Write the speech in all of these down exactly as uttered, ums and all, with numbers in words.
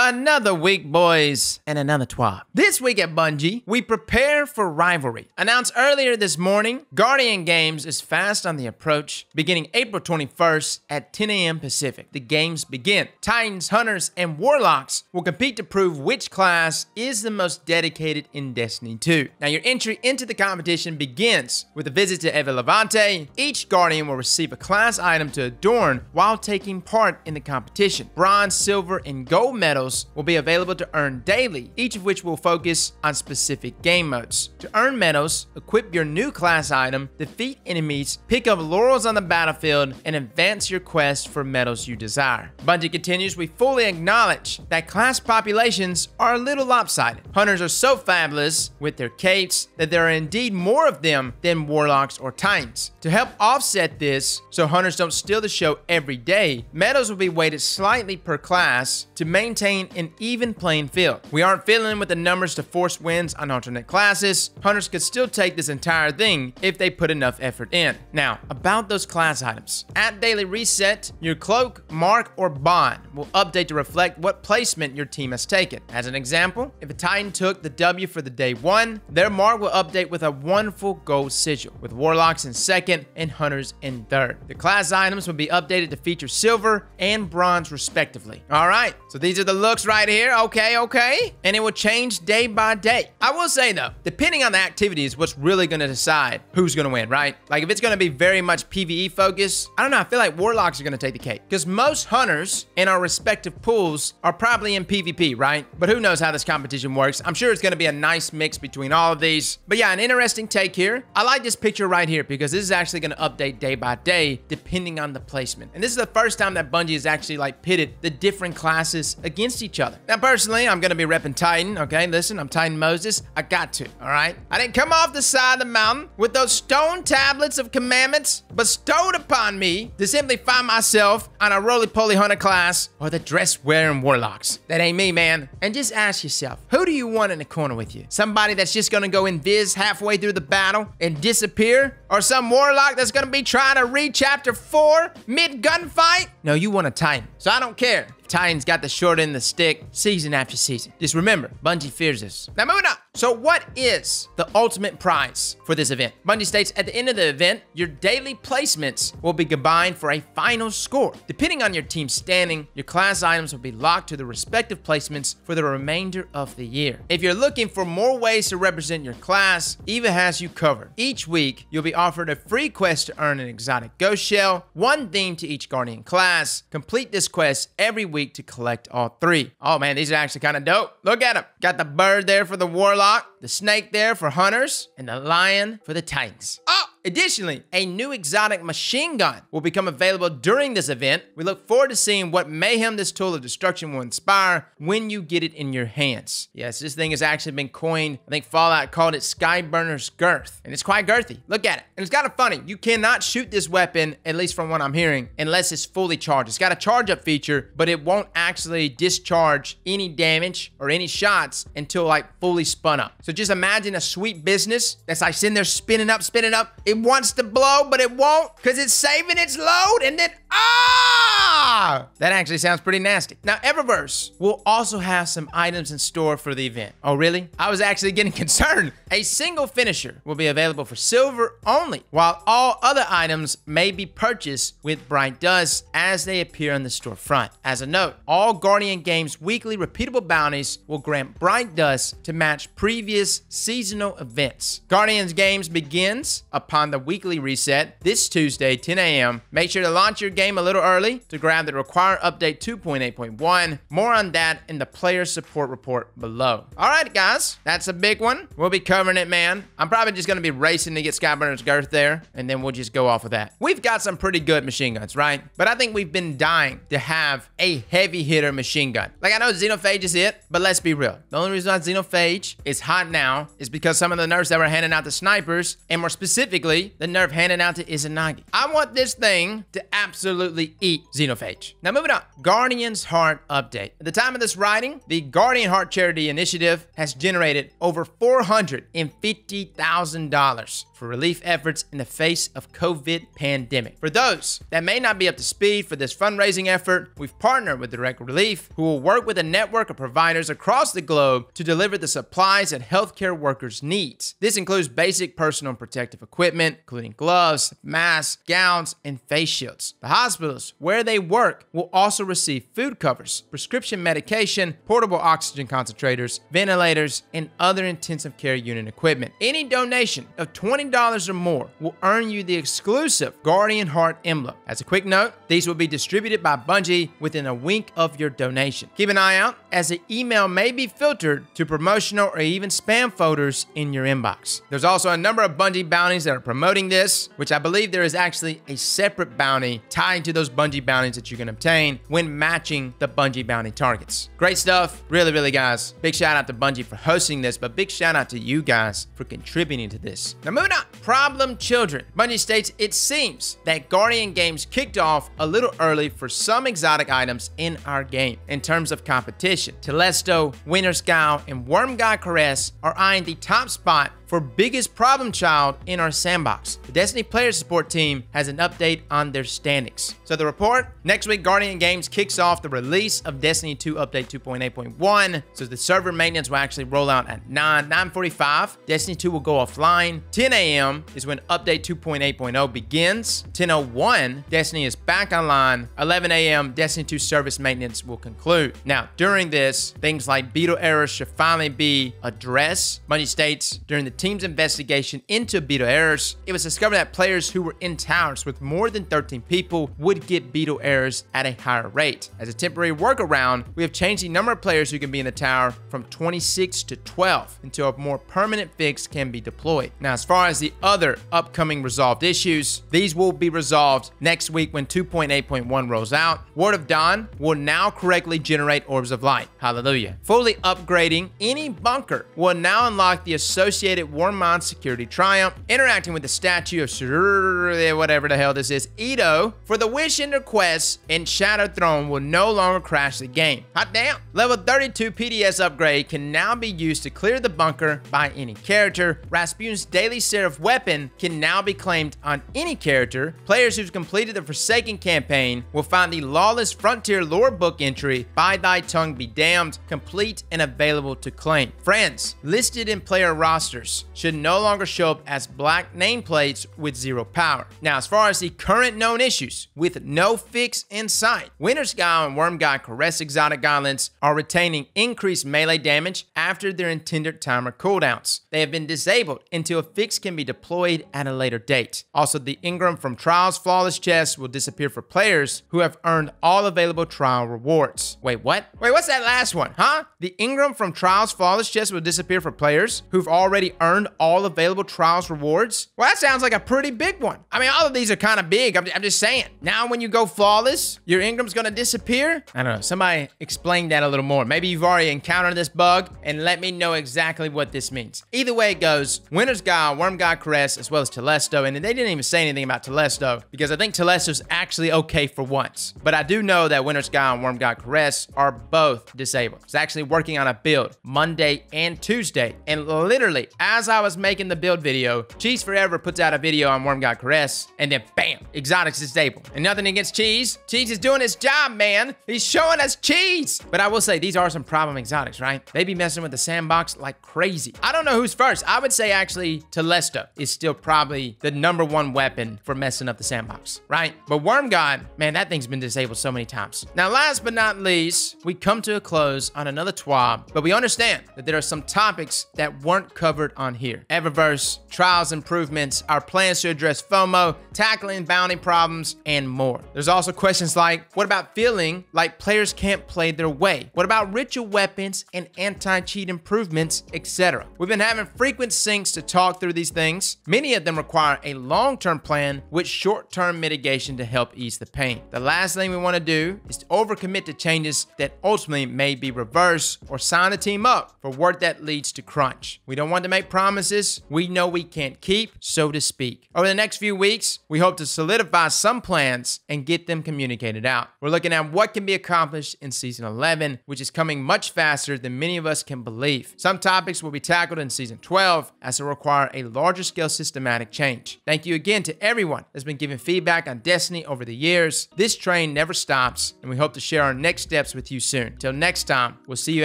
Another week, boys, and another TWAB. This week at Bungie, we prepare for rivalry. Announced earlier this morning, Guardian Games is fast on the approach, beginning April twenty-first at ten A M Pacific. The games begin. Titans, Hunters, and Warlocks will compete to prove which class is the most dedicated in Destiny two. Now, your entry into the competition begins with a visit to Eva Levante. Each Guardian will receive a class item to adorn while taking part in the competition. Bronze, silver, and gold medals will be available to earn daily, each of which will focus on specific game modes. To earn medals, equip your new class item, defeat enemies, pick up laurels on the battlefield, and advance your quest for medals you desire. Bungie continues, we fully acknowledge that class populations are a little lopsided. Hunters are so fabulous with their capes that there are indeed more of them than Warlocks or Titans. To help offset this, so Hunters don't steal the show every day, medals will be weighted slightly per class to maintain an even playing field. We aren't fiddling with the numbers to force wins on alternate classes. Hunters could still take this entire thing if they put enough effort in. Now, about those class items. At daily reset, your cloak, mark, or bond will update to reflect what placement your team has taken. As an example, if a Titan took the W for the day one, their mark will update with a one full gold sigil, with Warlocks in second and Hunters in third. The class items will be updated to feature silver and bronze respectively. All right, so these are the looks right here. Okay, okay. And it will change day by day. I will say though, depending on the activity is what's really going to decide who's going to win, right? Like if it's going to be very much PvE focused, I don't know, I feel like Warlocks are going to take the cake because most Hunters in our respective pools are probably in PvP, right? But who knows how this competition works. I'm sure it's going to be a nice mix between all of these. But yeah, an interesting take here. I like this picture right here because this is actually going to update day by day depending on the placement. And this is the first time that Bungie has actually like pitted the different classes against each other. Now, personally, I'm going to be repping Titan, okay? Listen, I'm Titan Moses. I got to, all right? I didn't come off the side of the mountain with those stone tablets of commandments bestowed upon me to simply find myself on a roly-poly Hunter class or the dress wearing Warlocks. That ain't me, man. And just ask yourself, who do you want in the corner with you? Somebody that's just going to go invis halfway through the battle and disappear? Or some Warlock that's going to be trying to read chapter four mid-gunfight? No, you want a Titan. So I don't care. Titans got the short end of the stick season after season. Just remember, Bungie fears us. Now moving on. So what is the ultimate prize for this event? Bungie states at the end of the event, your daily placements will be combined for a final score. Depending on your team's standing, your class items will be locked to the respective placements for the remainder of the year. If you're looking for more ways to represent your class, Eva has you covered. Each week, you'll be offered a free quest to earn an exotic ghost shell, one theme to each Guardian class. Complete this quest every week to collect all three. Oh man, these are actually kind of dope. Look at them. Got the bird there for the Warlock, the snake there for Hunters, and the lion for the Titans. Oh! Additionally, a new exotic machine gun will become available during this event. We look forward to seeing what mayhem this tool of destruction will inspire when you get it in your hands. Yes, this thing has actually been coined. I think Fallout called it Skyburner's Girth, and it's quite girthy. Look at it. And it's kind of funny. You cannot shoot this weapon, at least from what I'm hearing, unless it's fully charged. It's got a charge up feature, but it won't actually discharge any damage or any shots until like fully spun up. So just imagine a sweet business that's like sitting there spinning up, spinning up. It wants to blow, but it won't because it's saving its load and then, ah! That actually sounds pretty nasty. Now, Eververse will also have some items in store for the event. Oh, really? I was actually getting concerned. A single finisher will be available for silver only, while all other items may be purchased with Bright Dust as they appear on the storefront. As a note, all Guardian Games weekly repeatable bounties will grant Bright Dust to match previous seasonal events. Guardian Games begins upon on the weekly reset this Tuesday, ten A M Make sure to launch your game a little early to grab the required update two point eight point one. More on that in the player support report below. All right, guys, that's a big one. We'll be covering it, man. I'm probably just going to be racing to get Skyburner's Girth there, and then we'll just go off of that. We've got some pretty good machine guns, right? But I think we've been dying to have a heavy hitter machine gun. Like, I know Xenophage is it, but let's be real. The only reason why Xenophage is hot now is because some of the nerfs that were handing out the snipers, and more specifically, specifically the nerve handed out to Izanagi. I want this thing to absolutely eat Xenophage. Now moving on, Guardian's Heart update. At the time of this writing, the Guardian Heart charity initiative has generated over four hundred fifty thousand dollars for relief efforts in the face of COVID pandemic. For those that may not be up to speed for this fundraising effort, we've partnered with Direct Relief, who will work with a network of providers across the globe to deliver the supplies that healthcare workers need. This includes basic personal and protective equipment, including gloves, masks, gowns, and face shields. The hospitals where they work will also receive food covers, prescription medication, portable oxygen concentrators, ventilators, and other intensive care unit equipment. Any donation of twenty dollars or more will earn you the exclusive Guardian Heart emblem. As a quick note, these will be distributed by Bungie within a week of your donation. Keep an eye out, as the email may be filtered to promotional or even spam folders in your inbox. There's also a number of Bungie bounties that are promoting this, which I believe there is actually a separate bounty tied to those Bungie bounties that you can obtain when matching the Bungie bounty targets. Great stuff. Really, really, guys. Big shout out to Bungie for hosting this, but big shout out to you guys for contributing to this. Now moving on, problem children. Bungie states, it seems that Guardian Games kicked off a little early for some exotic items in our game. In terms of competition, Telesto, Winter's Guile, and Worm God Caress are eyeing the top spot for biggest problem child in our sandbox. The Destiny player support team has an update on their standings. So the report, next week Guardian Games kicks off the release of Destiny two update two point eight point one. So the server maintenance will actually roll out at nine, nine forty-five. Destiny two will go offline. ten a m is when update two point eight point zero begins. ten oh one, Destiny is back online. eleven a m, Destiny two service maintenance will conclude. Now, during this, things like beetle errors should finally be addressed. Bungie states, during the team's investigation into beetle errors, it was discovered that players who were in towers with more than thirteen people would get beetle errors at a higher rate. As a temporary workaround, we have changed the number of players who can be in the tower from twenty-six to twelve until a more permanent fix can be deployed. Now, as far as the other upcoming resolved issues, these will be resolved next week when two point eight point one rolls out. Ward of Dawn will now correctly generate orbs of light. Hallelujah. Fully upgrading any bunker will now unlock the associated Warmind security triumph, interacting with the statue of Sir, whatever the hell this is, Ito, for the Wish Ender quest, and Shadow Throne will no longer crash the game. Hot damn! Level thirty-two P D S upgrade can now be used to clear the bunker by any character. Rasputin's daily Seraph weapon can now be claimed on any character. Players who've completed the Forsaken campaign will find the Lawless Frontier lore book entry, By Thy Tongue Be Damned, complete and available to claim. Friends listed in player rosters should no longer show up as black nameplates with zero power. Now, as far as the current known issues, with no fix in sight, Winter's Guile and Worm God Caress exotic gauntlets are retaining increased melee damage after their intended timer cooldowns. They have been disabled until a fix can be deployed at a later date. Also, the Ingram from Trials Flawless chest will disappear for players who have earned all available trial rewards. Wait, what? Wait, what's that last one, huh? The Ingram from Trials Flawless chest will disappear for players who've already earned all available trials rewards? Well, that sounds like a pretty big one. I mean, all of these are kind of big. I'm, I'm just saying. Now, when you go flawless, your Ingram's gonna disappear? I don't know. Somebody explain that a little more. Maybe you've already encountered this bug, and let me know exactly what this means. Either way it goes, Winter's Guile, Worm God Caress, as well as Telesto, and they didn't even say anything about Telesto, because I think Telesto's actually okay for once. But I do know that Winter's Guile and Worm God Caress are both disabled. It's actually working on a build Monday and Tuesday, and literally, as I was making the build video, Cheese Forever puts out a video on Worm God Caress, and then bam, exotics disabled. And nothing against Cheese. Cheese is doing his job, man. He's showing us cheese. But I will say, these are some problem exotics, right? They be messing with the sandbox like crazy. I don't know who's first. I would say actually Telesto is still probably the number one weapon for messing up the sandbox, right? But Worm God, man, that thing's been disabled so many times. Now, last but not least, we come to a close on another TWAB, but we understand that there are some topics that weren't covered on here. Eververse, trials improvements, our plans to address FOMO, tackling bounty problems, and more. There's also questions like, what about feeling like players can't play their way? What about ritual weapons and anti-cheat improvements, et cetera? We've been having frequent syncs to talk through these things. Many of them require a long-term plan with short-term mitigation to help ease the pain. The last thing we want to do is to overcommit to changes that ultimately may be reversed or sign the team up for work that leads to crunch. We don't want to make make promises we know we can't keep, so to speak. Over the next few weeks, we hope to solidify some plans and get them communicated out. We're looking at what can be accomplished in Season eleven, which is coming much faster than many of us can believe. Some topics will be tackled in Season twelve as it will require a larger scale systematic change. Thank you again to everyone that's been giving feedback on Destiny over the years. This train never stops, and we hope to share our next steps with you soon. Till next time, we'll see you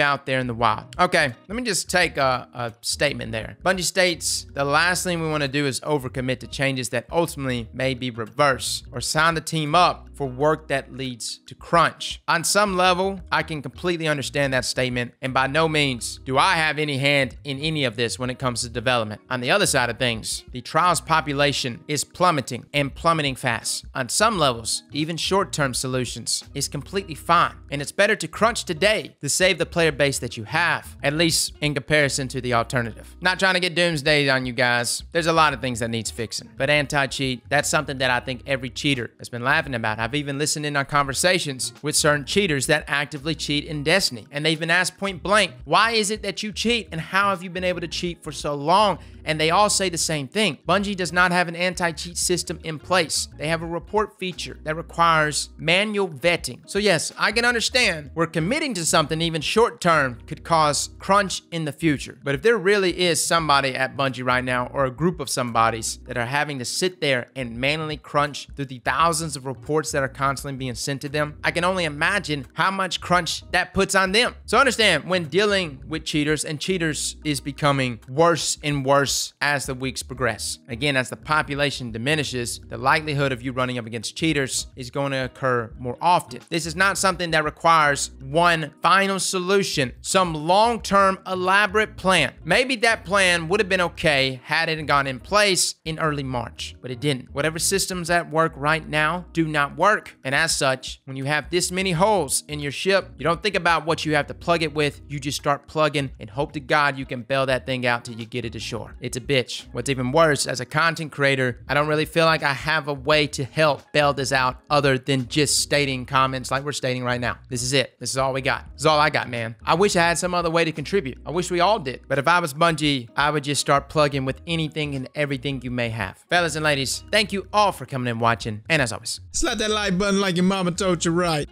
out there in the wild. Okay, let me just take a, a statement there. Bungie states, the last thing we want to do is overcommit to changes that ultimately may be reversed or sign the team up for work that leads to crunch. On some level, I can completely understand that statement, and by no means do I have any hand in any of this when it comes to development. On the other side of things, the Trials population is plummeting and plummeting fast. On some levels, even short-term solutions is completely fine, and it's better to crunch today to save the player base that you have, at least in comparison to the alternative. Not trying to get doomsday on you guys. There's a lot of things that needs fixing, but anti-cheat, that's something that I think every cheater has been laughing about. I've even listened in on conversations with certain cheaters that actively cheat in Destiny, and they've been asked point blank, why is it that you cheat and how have you been able to cheat for so long? And they all say the same thing. Bungie does not have an anti-cheat system in place. They have a report feature that requires manual vetting. So yes, I can understand we're committing to something even short term could cause crunch in the future. But if there really is somebody at Bungie right now, or a group of somebodies that are having to sit there and manually crunch through the thousands of reports that are constantly being sent to them, I can only imagine how much crunch that puts on them. So understand, when dealing with cheaters, and cheaters is becoming worse and worse as the weeks progress. Again, as the population diminishes, the likelihood of you running up against cheaters is going to occur more often. This is not something that requires one final solution, some long-term elaborate plan. Maybe that plan would have been okay had it gone in place in early March, but it didn't. Whatever systems at work right now do not work. And as such, when you have this many holes in your ship, you don't think about what you have to plug it with. You just start plugging and hope to God you can bail that thing out till you get it to shore. It's a bitch. What's even worse, as a content creator, I don't really feel like I have a way to help bail this out other than just stating comments like we're stating right now. This is it. This is all we got. This is all I got, man. I wish I had some other way to contribute. I wish we all did. But if I was Bungie, I would just start plugging with anything and everything you may have. Fellas and ladies, thank you all for coming and watching. And as always, slap that like button like your mama told you right.